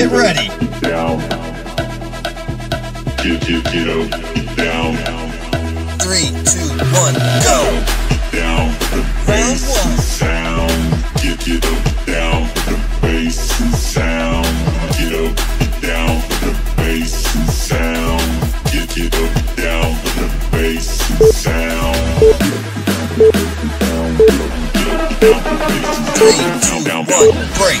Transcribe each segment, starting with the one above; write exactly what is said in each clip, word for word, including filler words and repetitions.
Get ready. Get down. Get, get, get up. Get down. Three, two, one, go. Get down. The bass and sound. Get, get up. Get down. The bass and sound. Get up. Get down. The bass and sound. Get, get up. Get down. The bass and sound. Three, two, one, break.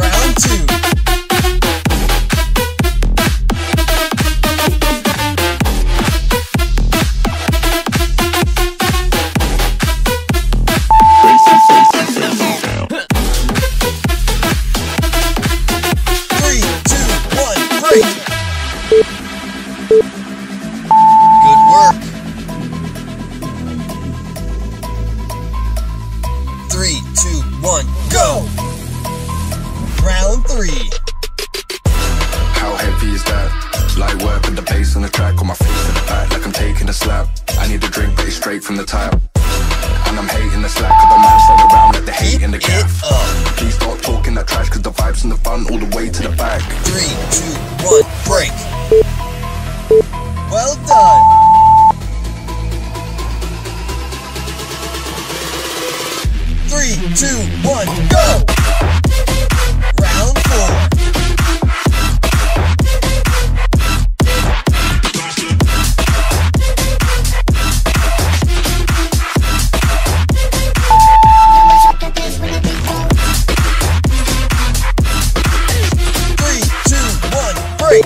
Round two. three, two, one, break! Good work. three, two, one, go! Round three. How heavy is that? Light work with the bass on the track, on my face to the back, like I'm taking a slap. I need a drink, but it's straight from the tap. And I'm hating the slack of the man sat around at the hate in the calf. Please stop talking that trash, cause the vibes in the fun all the way to the back. three, two, one, break. Well done! three, two, one, go! Round four. three, two, one, break!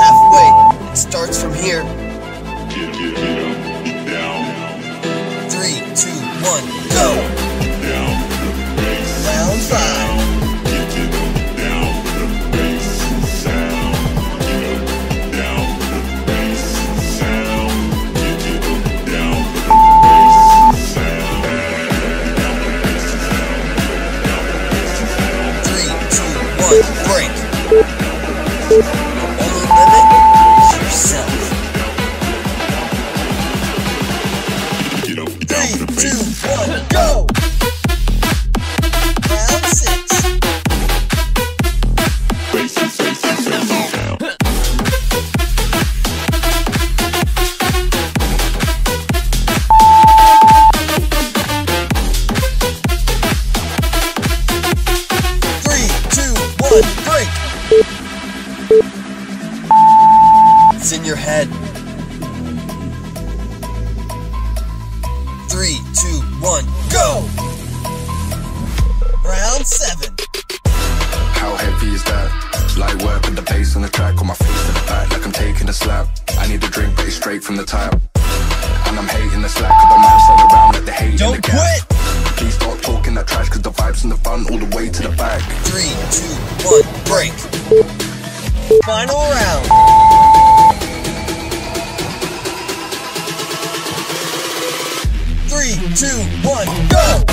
Halfway. It starts from here. three, two, one, go! Round five. three, two, one, break! The only limit is yourself. three, two, one, go! Round six. three, two, one, break! It's in your head. three, two, one, go! Round seven. How heavy is that? Light work with the bass on the track, on my face to the back, like I'm taking a slap. I need a drink, but it's straight from the tap. And I'm hating the slack of the man sat around at the hate. Don't in the quit! Gap. Please stop talking that trash, cause the vibes in the fun all the way to the back. three, two, one, break! Final round! three, two, one, go!